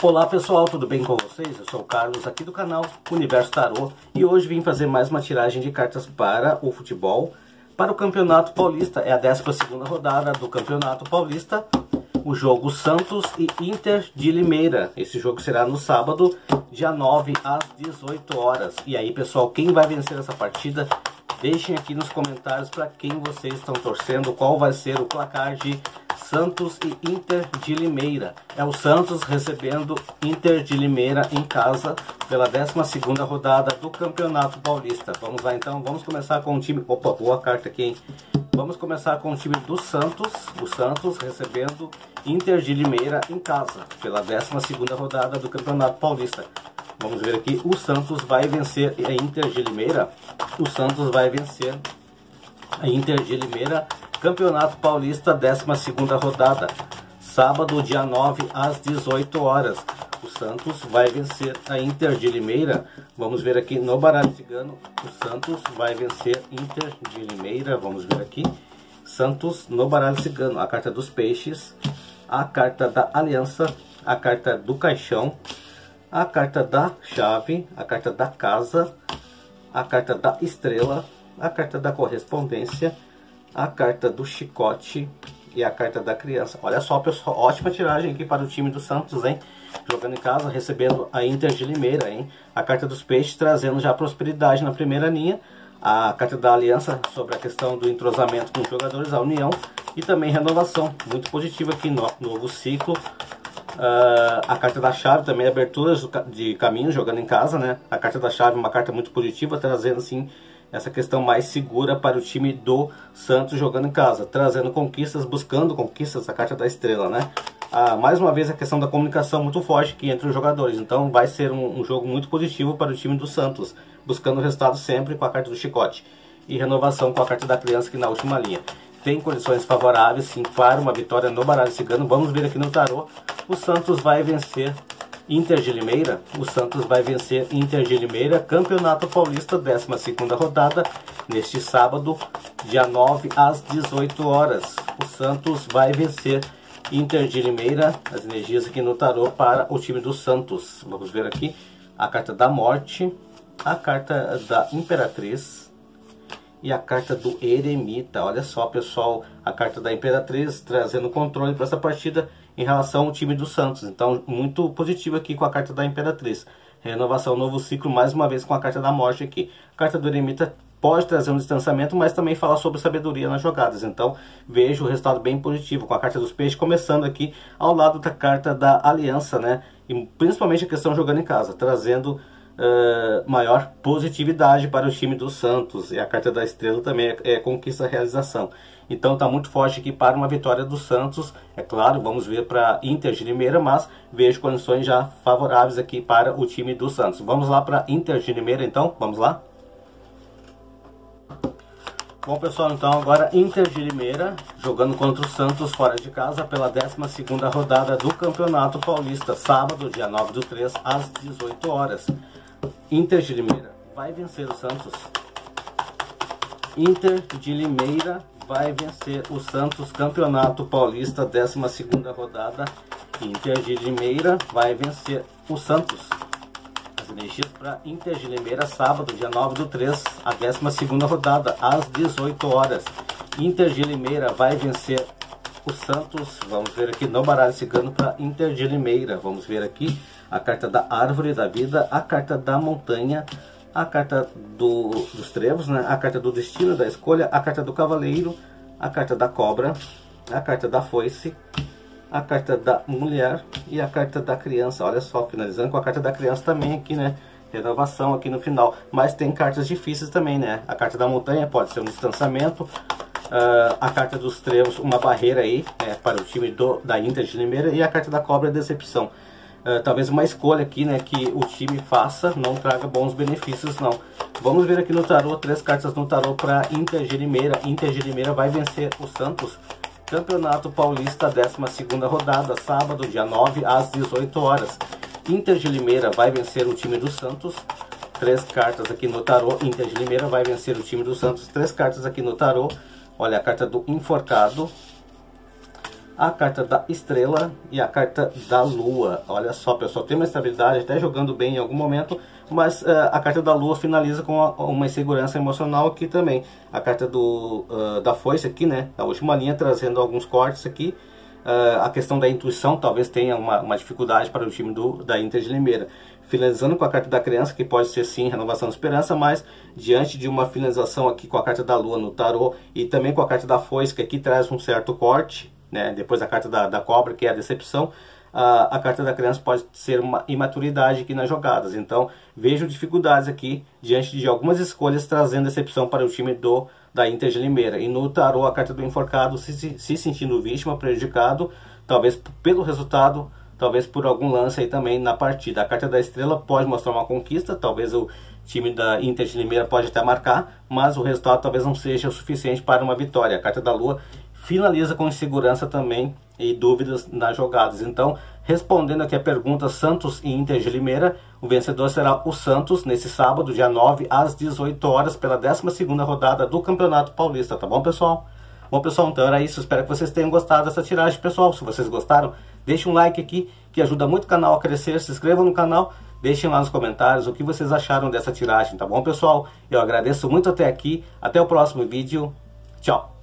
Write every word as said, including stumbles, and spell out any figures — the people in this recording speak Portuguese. Olá pessoal, tudo bem com vocês? Eu sou o Carlos aqui do canal Universo Tarô e hoje vim fazer mais uma tiragem de cartas para o futebol, para o Campeonato Paulista. É a décima segunda rodada do Campeonato Paulista, o jogo Santos e Inter de Limeira. Esse jogo será no sábado, dia nove, às dezoito horas. E aí pessoal, quem vai vencer essa partida? Deixem aqui nos comentários para quem vocês estão torcendo, qual vai ser o placar de Santos e Inter de Limeira. É o Santos recebendo Inter de Limeira em casa pela décima segunda rodada do Campeonato Paulista. Vamos lá então, vamos começar com o time... Opa, boa carta aqui, hein? Vamos começar com o time do Santos. O Santos recebendo Inter de Limeira em casa pela décima segunda rodada do Campeonato Paulista. Vamos ver aqui, o Santos vai vencer a Inter de Limeira. O Santos vai vencer a Inter de Limeira. Campeonato Paulista, décima segunda rodada, sábado, dia nove, às dezoito horas. O Santos vai vencer a Inter de Limeira. Vamos ver aqui no Baralho Cigano. O Santos vai vencer Inter de Limeira. Vamos ver aqui. Santos no Baralho Cigano. A carta dos peixes, a carta da aliança, a carta do caixão, a carta da chave, a carta da casa, a carta da estrela, a carta da correspondência, a carta do chicote e a carta da criança. Olha só, pessoal, ótima tiragem aqui para o time do Santos, hein? Jogando em casa, recebendo a Inter de Limeira, hein? A carta dos peixes trazendo já prosperidade na primeira linha. A carta da aliança sobre a questão do entrosamento com os jogadores, a união e também renovação. Muito positivo aqui, no novo ciclo. Uh, a carta da chave também, aberturas de caminho, jogando em casa, né? A carta da chave, uma carta muito positiva, trazendo, assim, essa questão mais segura para o time do Santos jogando em casa, trazendo conquistas, buscando conquistas, a carta da estrela, né? Ah, mais uma vez a questão da comunicação muito forte aqui entre os jogadores, então vai ser um, um jogo muito positivo para o time do Santos, buscando o resultado sempre com a carta do chicote e renovação com a carta da criança aqui na última linha. Tem condições favoráveis, sim, para uma vitória no Baralho Cigano. Vamos ver aqui no tarô, o Santos vai vencer Inter de Limeira, o Santos vai vencer Inter de Limeira, Campeonato Paulista, décima segunda rodada, neste sábado, dia nove, às dezoito horas. O Santos vai vencer Inter de Limeira, as energias aqui no tarô para o time do Santos. Vamos ver aqui a carta da morte, a carta da imperatriz e a carta do eremita. Olha só, pessoal, a carta da imperatriz trazendo controle para essa partida em relação ao time do Santos. Então, muito positivo aqui com a carta da imperatriz. Renovação, novo ciclo, mais uma vez com a carta da morte aqui. A carta do eremita pode trazer um distanciamento, mas também fala sobre sabedoria nas jogadas. Então, vejo o resultado bem positivo com a carta dos peixes, começando aqui ao lado da carta da aliança, né? E principalmente a questão jogando em casa, trazendo Uh, maior positividade para o time do Santos. E a carta da estrela também é, é conquista, realização. Então tá muito forte aqui para uma vitória do Santos. É claro, vamos ver para Inter de Limeira, mas vejo condições já favoráveis aqui para o time do Santos. Vamos lá para Inter de Limeira então, vamos lá. Bom pessoal, então agora Inter de Limeira jogando contra o Santos fora de casa pela décima segunda rodada do Campeonato Paulista, sábado, dia nove do três, às dezoito horas. Inter de Limeira vai vencer o Santos. Inter de Limeira vai vencer o Santos, Campeonato Paulista, décima segunda rodada. Inter de Limeira vai vencer o Santos. As energias para Inter de Limeira, sábado, dia nove do três, a décima segunda rodada, às dezoito horas. Inter de Limeira vai vencer o Santos. Vamos ver aqui no Baralho Cigano para Inter de Limeira. Vamos ver aqui a carta da árvore da vida, a carta da montanha, a carta do, dos trevos, né? A carta do destino, da escolha, a carta do cavaleiro, a carta da cobra, a carta da foice, a carta da mulher e a carta da criança. Olha só, finalizando com a carta da criança também aqui, né? Renovação aqui no final, mas tem cartas difíceis também, né? A carta da montanha pode ser um distanciamento. Uh, a carta dos trevos, uma barreira aí, né, para o time do, da Inter de Limeira. E a carta da cobra, decepção. Uh, talvez uma escolha aqui, né, que o time faça, não traga bons benefícios, não. Vamos ver aqui no tarô, três cartas no tarô para Inter de Limeira. Inter de Limeira vai vencer o Santos. Campeonato Paulista, décima segunda rodada, sábado, dia nove, às dezoito horas. Inter de Limeira vai vencer o time do Santos. Três cartas aqui no tarô. Inter de Limeira vai vencer o time do Santos. Três cartas aqui no tarô. Olha, a carta do enforcado, a carta da estrela e a carta da lua. Olha só, pessoal, tem uma estabilidade, até jogando bem em algum momento, mas uh, a carta da lua finaliza com a, uma insegurança emocional aqui também. A carta do, uh, da foice aqui, né, a última linha, trazendo alguns cortes aqui. Uh, a questão da intuição talvez tenha uma, uma dificuldade para o time do, da Inter de Limeira. Finalizando com a carta da criança, que pode ser sim renovação de esperança, mas diante de uma finalização aqui com a carta da lua no tarô e também com a carta da foice, que aqui traz um certo corte, né? Depois a carta da, da cobra, que é a decepção, a, a carta da criança pode ser uma imaturidade aqui nas jogadas. Então vejo dificuldades aqui diante de algumas escolhas, trazendo decepção para o time do da Inter de Limeira. E no tarô, a carta do enforcado, se, se, se sentindo vítima, prejudicado, talvez pelo resultado, talvez por algum lance aí também na partida. A carta da estrela pode mostrar uma conquista, talvez o time da Inter de Limeira pode até marcar, mas o resultado talvez não seja o suficiente para uma vitória. A carta da lua finaliza com insegurança também e dúvidas nas jogadas. Então, respondendo aqui a pergunta Santos e Inter de Limeira, o vencedor será o Santos nesse sábado, dia nove, às dezoito horas, pela décima segunda rodada do Campeonato Paulista, tá bom, pessoal? Bom, pessoal, então era isso. Espero que vocês tenham gostado dessa tiragem, pessoal. Se vocês gostaram, deixem um like aqui, que ajuda muito o canal a crescer. Se inscrevam no canal, deixem lá nos comentários o que vocês acharam dessa tiragem, tá bom, pessoal? Eu agradeço muito até aqui. Até o próximo vídeo. Tchau!